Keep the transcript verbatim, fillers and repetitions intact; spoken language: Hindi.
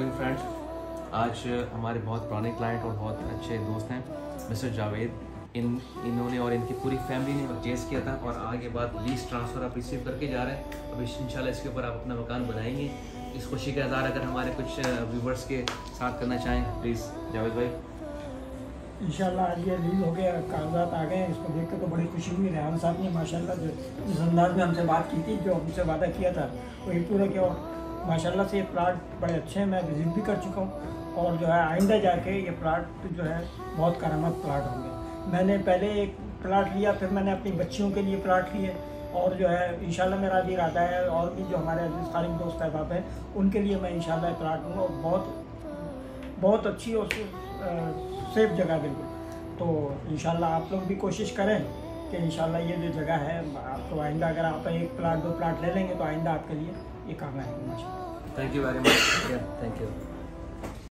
Morning friends. आज हमारे बहुत पुराने क्लाइंट और बहुत अच्छे दोस्त हैं मिस्टर जावेद। इन इन्होंने और इनकी पूरी फैमिली ने परचेज़ किया था और आगे बाद लीज ट्रांसफ़र आप रिसीव करके जा रहे हैं। अब इंशाल्लाह इसके ऊपर आप अपना मकान बनाएंगे। इस खुशी का इज़हार अगर हमारे कुछ व्यूवर्स के साथ करना चाहें, प्लीज़ जावेद भाई। इंशाल्लाह आज ये लीज हो गया, कागजात आ गए, इसको देख कर तो बड़ी खुशी हुई। रेहान साहब ने माशाल्लाह जिस अंदाज में हमसे बात की थी, जो हमसे वादा किया था वही पूरा किया। माशाल्लाह से ये प्लाट बड़े अच्छे हैं, मैं विजिट भी कर चुका हूँ और जो है आइंदा जाके ये प्लाट जो है बहुत करामत प्लाट होंगे। मैंने पहले एक प्लाट लिया, फिर मैंने अपनी बच्चियों के लिए प्लाट लिए और जो है इंशाल्लाह मेरा भी इरादा है और भी जो हमारे अजीज़ खालिक दोस्त अहबाब हैं उनके लिए मैं इंशाल्लाह प्लाट लूँगा। बहुत बहुत अच्छी और सेफ जगह बिल्कुल। तो इंशाल्लाह आप लोग भी कोशिश करें कि इंशाल्लाह ये जो जगह है आपको आइंदा, अगर आप एक प्लाट दो प्लाट ले लेंगे तो आइंदा आपके लिए ये काम आएगा। Thank you very much, thank you.